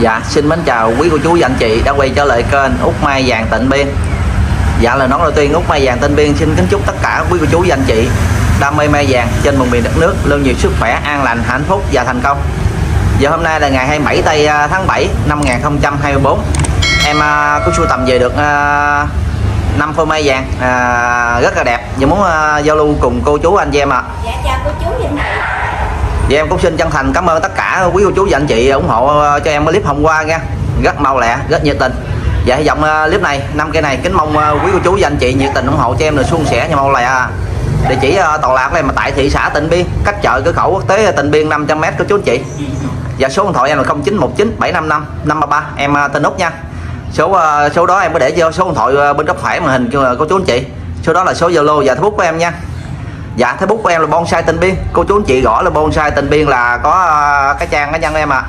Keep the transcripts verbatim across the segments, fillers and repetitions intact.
Dạ, xin mến chào quý cô chú và anh chị đã quay trở lại kênh Út Mai Vàng Tịnh Biên. Dạ, lời nói đầu tiên Út Mai Vàng Tịnh Biên xin kính chúc tất cả quý cô chú và anh chị đam mê mai vàng trên vùng miền đất nước luôn nhiều sức khỏe, an lành, hạnh phúc và thành công. Giờ hôm nay là ngày hai mươi bảy tháng bảy năm hai nghìn không trăm hai mươi bốn. Em có sưu tầm về được năm phôi mai vàng rất là đẹp. Và muốn giao lưu cùng cô chú anh chị em ạ. Dạ, chào cô chú và anh chị. Và em cũng xin chân thành cảm ơn tất cả quý cô chú và anh chị ủng hộ cho em clip hôm qua nha. Rất mau lẹ, rất nhiệt tình. Và hy vọng clip này, năm cây này kính mong quý cô chú và anh chị nhiệt tình ủng hộ cho em là suôn sẻ và mau lẹ. Địa chỉ tọa lạc này mà tại thị xã Tịnh Biên, cách chợ cửa khẩu quốc tế Tịnh Biên năm trăm mét cô chú anh chị. Và số điện thoại em là không chín một chín bảy năm năm năm ba ba, em tên Út nha. Số số đó em có để vô số điện thoại bên góc phải màn hình cô chú anh chị. Số đó là số Zalo và Facebook của em nha. Dạ, Facebook của em là Bonsai Tịnh Biên. Cô chú anh chị gọi là Bonsai Tịnh Biên là có cái trang cá nhân em ạ. À.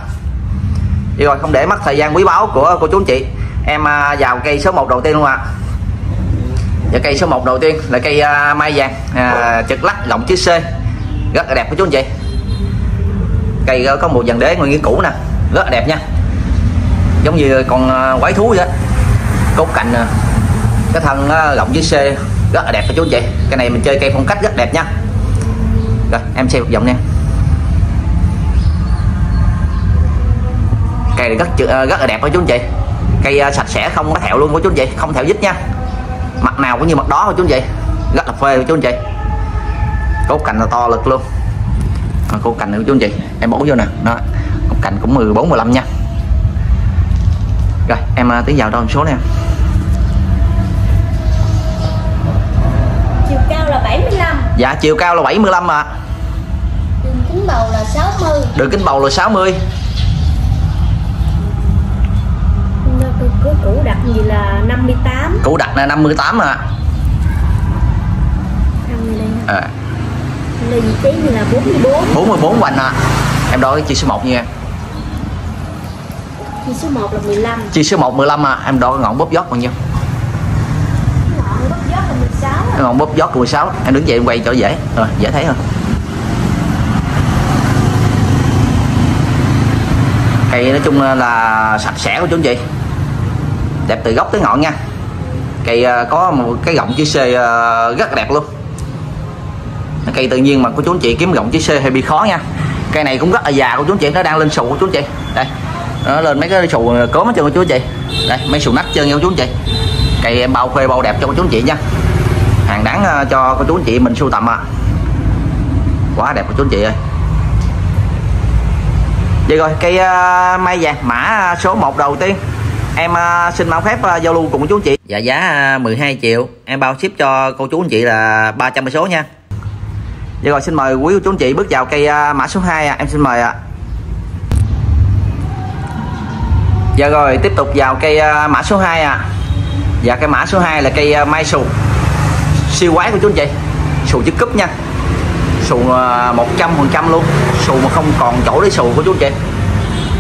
Vậy rồi, không để mất thời gian quý báu của cô chú anh chị, em vào cây số một đầu tiên luôn ạ. À. Và cây số một đầu tiên là cây mai vàng à, trực lắc gọng chữ C. Rất là đẹp cô chú anh chị. Cây có một dàn đế nguyên cũ nè, rất là đẹp nha. Giống như con quái thú vậy. Cốt cành nè. Cái thân gọng chữ C. Rất là đẹp các chú anh chị. Cái này mình chơi cây phong cách rất đẹp nha. Rồi em xem một vòng nha. Cây này rất rất là đẹp các chú anh chị. Cây sạch sẽ không có thẹo luôn của chú anh chị, không thẹo dít nha. Mặt nào cũng như mặt đó của chú anh chị. Rất là phê của chú anh chị. Cốt cành là to lực luôn. Cốt cành của chú anh chị em bỏ vô nè. Đó. Cốt cành cũng mười bốn mười lăm nha. Rồi em tiến vào đâu một số nè. Dạ, chiều cao là bảy mươi lăm ạ. À. Đường kính bầu là sáu mươi. Đường kính bầu là sáu mươi. Củ đặc gì là năm mươi tám. Củ đặc là năm mươi tám ạ. À. À. Lì tí thì là bốn mươi bốn. bốn mươi bốn hoành ạ. À. Em đổi chia số một nha. Chia số một là mười lăm. Chia số một mười lăm ạ. À. Em đổi ngọn bóp giót bao nhiêu? Ngọn bóp giót của mười sáu. Em đứng dậy em quay cho dễ. Rồi dễ thấy hơn. Cây nói chung là sạch sẽ của chú anh chị. Đẹp từ gốc tới ngọn nha. Cây có một cái gọng chữ C rất là đẹp luôn. Cây tự nhiên mà của chú anh chị kiếm gọng chữ C hay bị khó nha. Cây này cũng rất là già của chú anh chị. Nó đang lên sù của chú anh chị. Đây. Nó lên mấy cái sù cốm hết trơn của chú anh chị. Đây mấy sù nách trơn của chú anh chị. Cây em bao phê bao đẹp cho cô chú anh chị nha. Hàng đáng cho cô chú anh chị mình sưu tầm ạ. À. Quá đẹp cô chú anh chị ơi. Vậy rồi, cây uh, mai vàng mã số một đầu tiên. Em uh, xin mạo phép uh, giao lưu cùng cô chú anh chị. Dạ, giá uh, mười hai triệu. Em bao ship cho cô chú anh chị là ba trăm số nha. Vậy rồi, xin mời quý cô chú anh chị bước vào cây uh, mã số hai. À. Em xin mời ạ. À. Dạ rồi, tiếp tục vào cây uh, mã số hai ạ. À. Dạ, cái mã số hai là cây uh, mai sù. Siêu quái của chú anh chị. Sù chữ cúp nha. Sù một trăm phần trăm luôn. Sù mà không còn chỗ để sù của chú anh chị.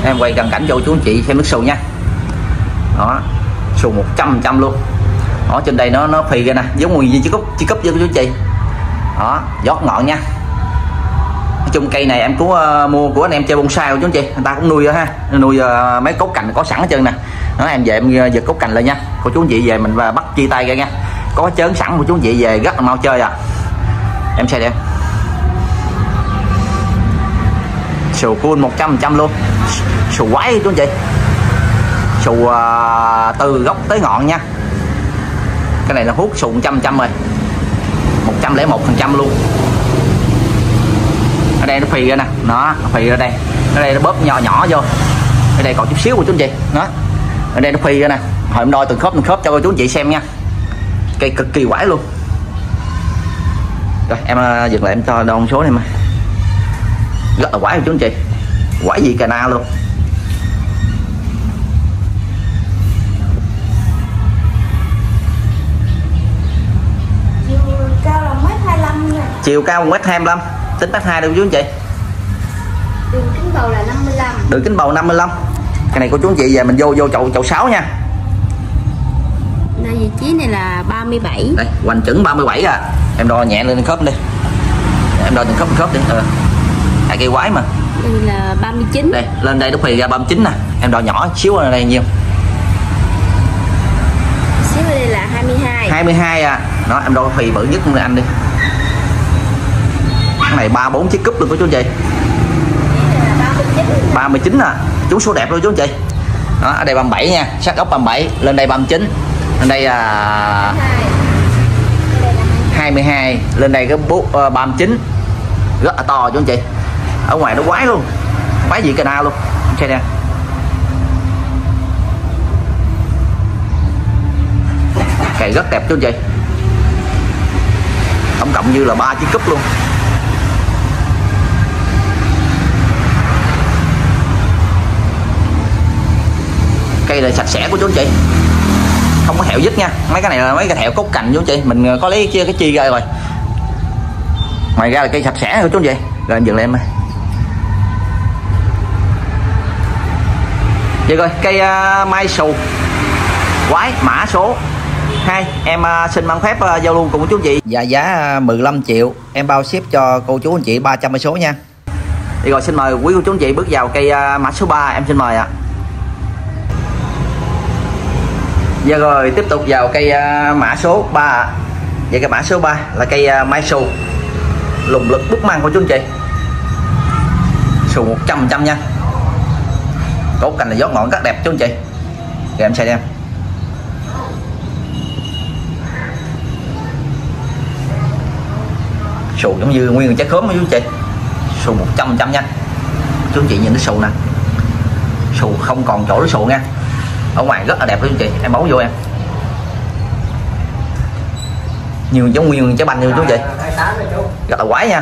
Em quay gần cảnh cho chú anh chị xem nước sù nha. Đó. Sù một trăm phần trăm luôn. Ở trên đây nó nó phì ra nè, giống nguyên viên chữ cúp, chữ cúp với chú anh chị. Đó, giót ngọn nha. Nói chung cây này em cũng uh, mua của anh em chơi bonsai của chú anh chị, người ta cũng nuôi rồi ha. Nuôi uh, mấy cốt cành có sẵn hết trơn nè. Đó em về em giật cốt cành lên nha. Cô chú anh chị về mình bắt chia tay ra nha. Có chớn sẵn của chú anh chị về rất là mau chơi à. Em xem đi. Sù cool một trăm phần trăm luôn. Sù quái chú anh chị. Sù uh, từ gốc tới ngọn nha. Cái này là hút sù một trăm phần trăm rồi. một trăm lẻ một phần trăm luôn. Ở đây nó phì ra nè. Nó phì ra đây. Ở đây nó bóp nhỏ nhỏ vô. Ở đây còn chút xíu của chú anh chị. Đó. Ở đây nó phì ra nè. Hồi em đôi từng khớp từng khớp cho chú anh chị xem nha. Cây cực kỳ quái luôn. Rồi em dừng lại em cho đông số này mà. Rất là quái rồi chú anh chị. Quái gì cà na luôn. Chiều cao là một mét hai mươi lăm nha. Chiều cao một mét hai mươi lăm. Tính mét hai đâu chú anh chị. Đường kính bầu là năm mươi lăm. Đường kính bầu năm mươi lăm. Cái này của chú anh chị về mình vô vô chậu chậu sáu nha. Nơi vị trí này là ba mươi bảy. Đây, hoành chuẩn ba mươi bảy à. Em đo nhẹ lên khớp đi. Em đo từng khớp từng khớp đi. Ờ. À. Tại cây quái mà. Đây là ba mươi chín. Đây, lên đây Đức Huy ra ba mươi chín nè. Em đo nhỏ xíu ở đây nhiêu? Xíu ở đây là hai mươi hai. hai mươi hai à. Đó, em đo Đức Huy bự nhất người anh đi. Cái này ba bốn chiếc cúp luôn của chú chị. ba mươi chín à. Chú số đẹp luôn chú chị. Đó, ở đây ba mươi bảy nha, sát góc ba mươi bảy, lên đây ba mươi chín. Lên đây là hai mươi hai, lên đây có ba mươi chín. Rất là to chú anh chị. Ở ngoài nó quái luôn. Quái gì Canada luôn. Xe nè. Cây rất đẹp chú anh chị. Tổng cộng như là ba chiếc cúp luôn. Cây là sạch sẽ của chú anh chị. Không có thẹo dít nha. Mấy cái này là mấy cái thẹo cốt cành chú anh chị. Mình có lấy cái chi ra rồi. Ngoài ra là cây sạch sẽ của chú anh chị. Rồi em dừng lại em ơi. Vậy rồi, cây uh, mai sù quái mã số hai. Em uh, xin mang phép uh, giao lưu cùng chú anh chị. Dạ giá uh, mười lăm triệu. Em bao ship cho cô chú anh chị ba trăm cây số nha. Vậy rồi, xin mời quý cô chú anh chị bước vào cây uh, mã số ba. Em xin mời ạ. À. Dạ rồi, tiếp tục vào cây uh, mã số ba ạ. À. Vậy cây mã số ba là cây uh, mai sù lùng lực bút măng của chú anh chị. Sù một trăm phần trăm nha. Cốt cành là gió ngọn rất đẹp chú anh chị. Rồi em xem em. Sù giống như nguyên trái khóm của chú anh chị. Sù một trăm phần trăm nha. Chú anh chị nhìn cái sù nè. Sù không còn chỗ để sù nha. Ở ngoài rất là đẹp chú anh chị. Em bấu vô em. Nhiều giống nguyên trái banh như chú anh chị. Rất là quái nha.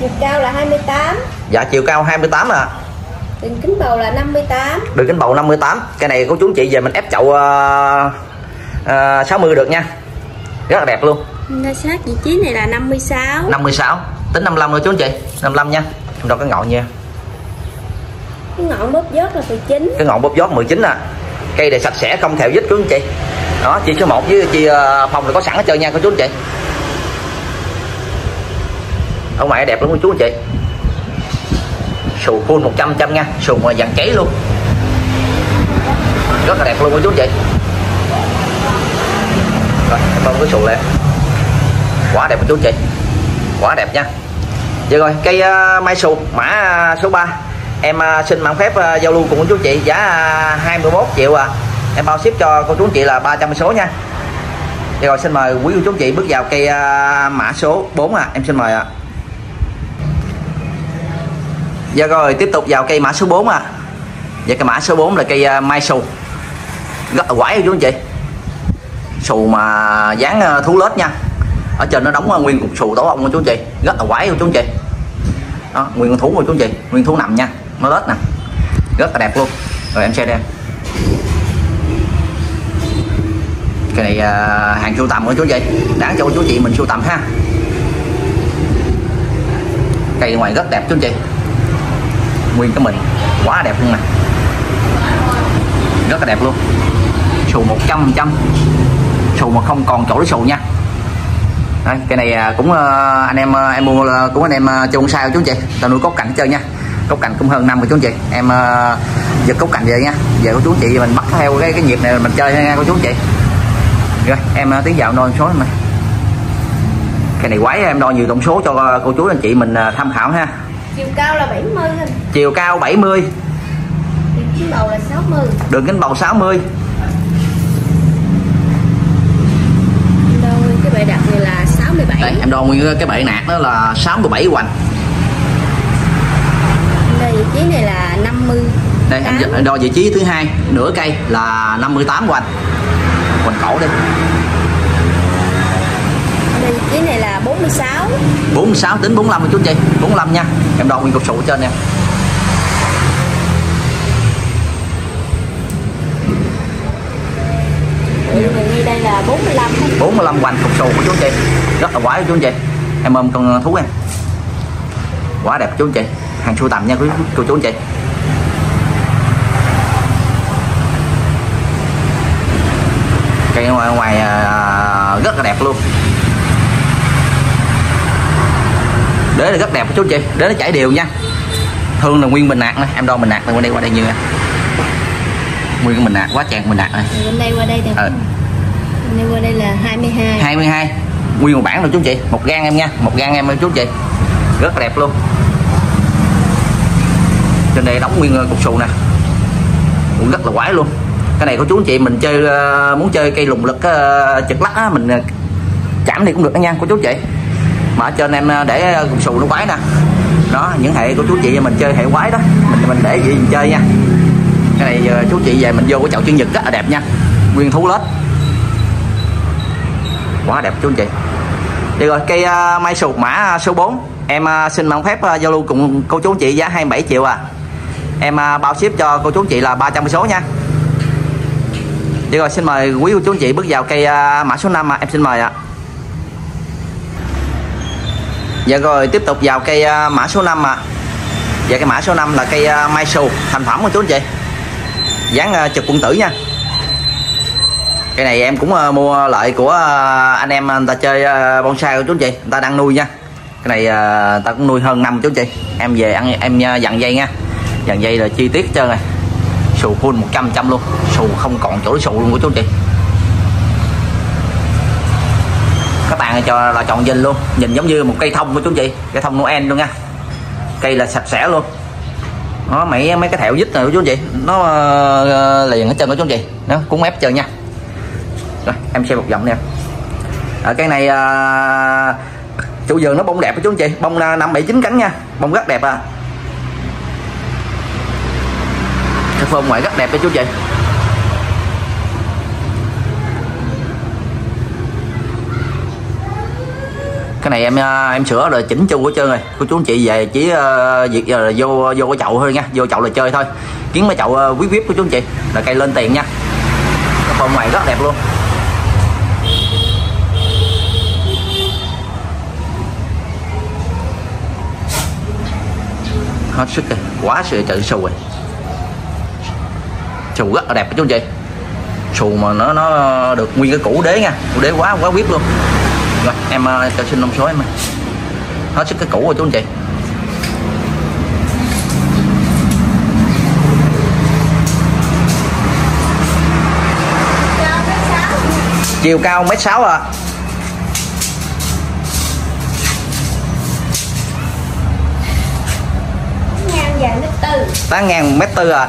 Chiều cao là hai mươi tám. Dạ chiều cao hai mươi tám à. Đường kính bầu là năm mươi tám. Đường kính bầu năm mươi tám. Cái này của chú chị về mình ép chậu uh, uh, sáu mươi được nha. Rất là đẹp luôn. Ngay sát vị trí này là năm mươi sáu. năm mươi sáu. Tính năm mươi lăm rồi chú chị. năm mươi lăm nha. Trong đó cái ngọn nha. Cái ngọn bóp vót là mười chín. Cái ngọn bóp vót mười chín à. Cây này sạch sẽ không thẹo vít chú chị. Đó, chị số một với chị phòng là có sẵn hết trơn nha cô chú anh chị. Ở ngoài đẹp lắm cô chú anh chị. Sù full một trăm phần trăm nha, sù mà vàng cháy luôn. Rất là đẹp luôn cô chú anh chị. Rồi, bông cái sù lên. Quá đẹp cô chú anh chị. Quá đẹp nha. Vậy rồi, cây uh, mai sù mã số ba. Em uh, xin mạn phép uh, giao lưu cùng cô chú anh chị giá uh, hai mươi mốt triệu à. Em bao ship cho cô chú anh chị là ba trăm số nha. Vậy rồi, xin mời quý cô chú anh chị bước vào cây uh, mã số bốn à. Em xin mời ạ. À. Dạ rồi, tiếp tục vào cây mã số bốn à. Dạ cây mã số bốn là cây uh, mai sù. Rất là quái cô chú anh chị. Sù mà dán uh, thú lết nha. Ở trên nó đóng uh, nguyên cục sù tổ ong cô chú anh chị. Rất là quái cô chú anh chị. Đó, nguyên con thú cô chú anh chị, nguyên thú nằm nha, nó lết nè. Rất là đẹp luôn. Rồi em xe đây. Cái này uh, hàng sưu tầm của chú chị. Đáng cho chú chị mình sưu tầm ha. Cây ngoài rất đẹp chú chị. Nguyên cái mình. Quá đẹp luôn nè. Rất là đẹp luôn. Sù một trăm phần trăm. Sù mà không còn chỗ để sù nha. Đấy, cái này cũng uh, anh em uh, em mua uh, cũng anh em uh, cho bonsai chú chị. Tao nuôi cốt cảnh chơi nha. Cốt cảnh cũng hơn năm rồi chú chị. Em uh, giật cốt cảnh về nha. Về của chú chị mình bắt theo cái cái nhịp này mình chơi nha cô chú chị. Rồi, em tiến vào đo số này. Cái này quái em đo nhiều tổng số cho cô chú anh chị mình tham khảo ha. Chiều cao là bảy mươi. Chiều cao bảy mươi. Đường kính bầu là sáu mươi. Đường kính bầu sáu mươi. Em đo nguyên cái bệ đặt này là sáu mươi bảy. Đấy, em đo nguyên cái bệ nạt đó là sáu mươi bảy hoành. Đây vị trí này là năm mươi. Đây em đo vị trí thứ hai, nửa cây là năm mươi tám hoành. Quần cổ đi. Đây cái này là bốn mươi sáu. bốn mươi sáu tính bốn mươi lăm chú chị. bốn mươi lăm nha. Em đo nguyên cục sụ ở trên nè. Đây là bốn mươi lăm. bốn mươi lăm hoành cục sụ của chú chị. Rất là quái chú chị. Em ôm con thú em. Quá đẹp chú chị. Hàng sưu tầm nha quý cô chú chị. Cây ngoài ngoài uh, rất là đẹp luôn. Đế là rất đẹp chú chị, đế nó chảy đều nha. Thương là nguyên bình nạc này, em đo bình nạc này, qua đây qua đây như này. Nguyên cái bình nạc quá chàng bình nạc này. Bên đây qua đây thì ừ. Bên đây qua đây là hai mươi hai. hai mươi hai. Nguyên một bản rồi chú chị, một gang em nha, một gang em ơi chú chị. Rất là đẹp luôn. Trên đây đóng nguyên cục xù nè. Cũng rất là quái luôn. Cái này của chú anh chị mình chơi muốn chơi cây lùng lực chật lắc á, mình chạm thì cũng được đó nha của chú chị. Mà ở trên em để cục xù nó quái nè. Đó, những hệ của chú chị mình chơi hệ quái đó, mình mình để vậy mình chơi nha. Cái này chú chị về mình vô cái chậu chữ nhật rất là đẹp nha. Nguyên thú lết. Quá đẹp chú anh chị. Được rồi, cây mai sụp mã số bốn. Em xin mong phép giao lưu cùng cô chú chị giá hai mươi bảy triệu à. Em bao ship cho cô chú chị là ba trăm cây số nha. Được rồi, xin mời quý cô chú chị bước vào cây mã số năm à. Em xin mời ạ. Dạ rồi, tiếp tục vào cây mã số năm ạ. À. Dạ cái mã số năm là cây mai sù, thành phẩm của chú chị. Dán trực quân tử nha. Cây này em cũng mua lại của anh em người ta chơi bonsai của chú chị, người ta đang nuôi nha. Cái này ta cũng nuôi hơn năm chú chị. Em về ăn em dặn dây nha. Dặn dây là chi tiết trơn này. Sù full một trăm phần trăm luôn, sù không còn chỗ sù luôn của chú chị. Các bạn cho là chọn nhìn luôn, nhìn giống như một cây thông của chú chị, cây thông Noel luôn nha. Cây là sạch sẽ luôn. Nó mấy mấy cái thẹo dít này của chú chị, nó uh, liền ở chân của chú chị, nó cũng ép trơn nha. Rồi, em xem một vòng nè. Ở cái này uh, chủ vườn nó bông đẹp của chú chị, bông năm bảy chín cánh nha, bông rất đẹp à. Cái phơm ngoại rất đẹp đấy chú chị. Cái này em em sửa rồi chỉnh chu của trơn rồi. Cô chú anh chị về chỉ uh, việc giờ là vô vô cái chậu thôi nha, vô chậu là chơi thôi. Kiếm mấy chậu uh, quý vip của chú anh chị là cây lên tiền nha. Cái phơm ngoại rất đẹp luôn. Hết sức rồi, quá sự trận sâu rồi. Sù rất là đẹp chú anh chị. Sù mà nó nó được nguyên cái củ đế nha, củ đế quá quá quyết luôn. Rồi em cho xin thông số em. Hết sức cái củ rồi chú anh chị. Chiều cao một mét sáu à. tám ngàn mét tư à.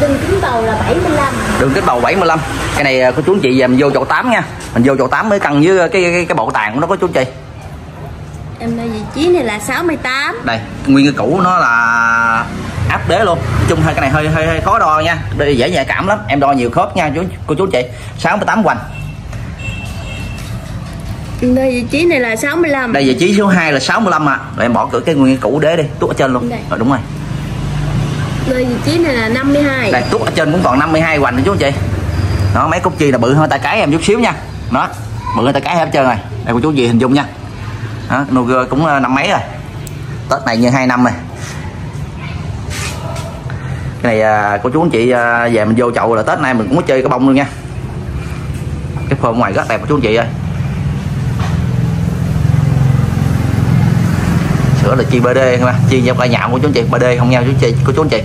Đường kính bầu là bảy mươi lăm. Đường kính bầu bảy mươi lăm. Cái này cô chú anh chị về mình vô chỗ tám nha. Mình vô chỗ tám mới cân với cái cái, cái bộ tàn của nó có chú anh chị. Em đây vị trí này là sáu mươi tám. Đây, nguyên cái cũ nó là áp đế luôn. Nói chung hai cái này hơi hơi, hơi khó đo nha. Đây dễ nhạy cảm lắm. Em đo nhiều khớp nha chú cô chú anh chị. sáu mươi tám hoành. Em đây vị trí này là sáu mươi lăm. Đây vị trí số hai là sáu mươi lăm à. Rồi em bỏ cửa cái nguyên cái cũ đế đi, tuốt ở trên luôn. Đây. Rồi đúng rồi. Đây vị trí này là năm mươi hai. Đây, tuốt ở trên cũng còn năm mươi hai hoành nè chú anh chị. Đó, mấy cúc chi là bự hơn tay cái em chút xíu nha. Đó, bự hơn tay cái hết trơn rồi. Đây cô chú gì hình dung nha. Đó, nô gơ cũng năm mấy rồi. Tết này như hai năm rồi. Cái này cô chú anh chị về mình vô chậu là Tết nay mình cũng có chơi cái bông luôn nha. Cái phơm ngoài rất đẹp của chú anh chị ơi. Sữa là chi bê đê không ạ? Chi nhau cả nhạo của chú anh chị, bê đê không nhau chú chị, của chú anh chị.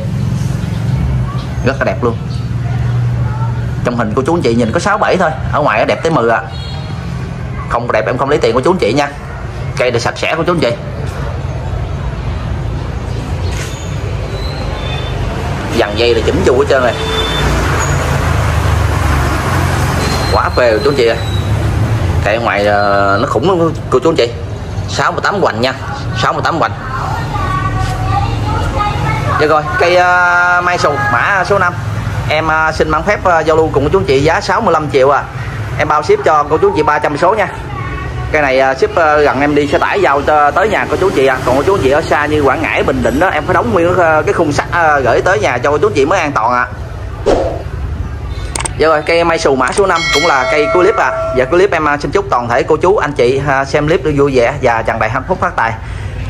Rất là đẹp luôn. Trong hình của chú anh chị nhìn có sáu bảy thôi, ở ngoài nó đẹp tới mười à. Không đẹp em không lấy tiền của chú anh chị nha. Cây là sạch sẽ của chú anh chị. Dằn dây là chỉnh chu hết trơn rồi. Quá phê rồi chú anh chị ơi. Cây ở ngoài nó khủng luôn của chú anh chị. sáu mươi tám hoành nha, sáu mươi tám hoành. Được rồi, cây uh, mai sù mã số năm. Em uh, xin mang phép uh, giao lưu cùng chú anh chị giá sáu mươi lăm triệu à. Em bao ship cho cô chú anh chị ba trăm cây số nha. Cây này uh, ship uh, gần em đi xe tải giao tới nhà cô chú anh chị à. Còn cô chú anh chị ở xa như Quảng Ngãi, Bình Định đó, em phải đóng nguyên uh, cái khung sắt uh, gửi tới nhà cho cô chú anh chị mới an toàn à. Dạ rồi, cây mai sù mã số năm cũng là cây clip à. Và clip em xin chúc toàn thể cô chú anh chị xem clip được vui vẻ và tràn đầy hạnh phúc phát tài.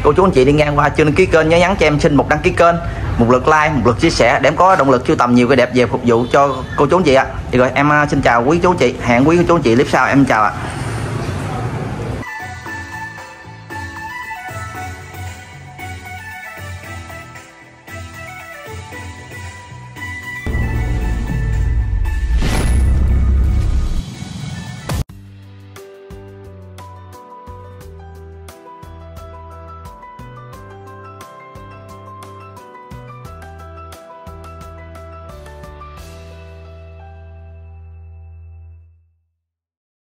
Cô chú anh chị đi ngang qua chưa đăng ký kênh nhớ nhắn cho em xin một đăng ký kênh, một lượt like, một lượt chia sẻ để em có động lực sưu tầm nhiều cái đẹp về phục vụ cho cô chú anh chị ạ. À. Dạ rồi, em xin chào quý chú anh chị, hẹn quý cô chú anh chị clip sau em chào ạ. À.